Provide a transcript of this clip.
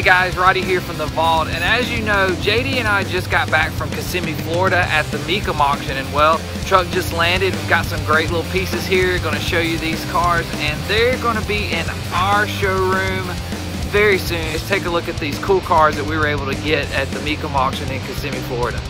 Hey guys, Roddy here from The Vault, and as you know, JD and I just got back from Kissimmee, Florida at the Mecum Auction, and well, truck just landed. We've got some great little pieces here, gonna show you these cars, and they're gonna be in our showroom very soon. Let's take a look at these cool cars that we were able to get at the Mecum Auction in Kissimmee, Florida.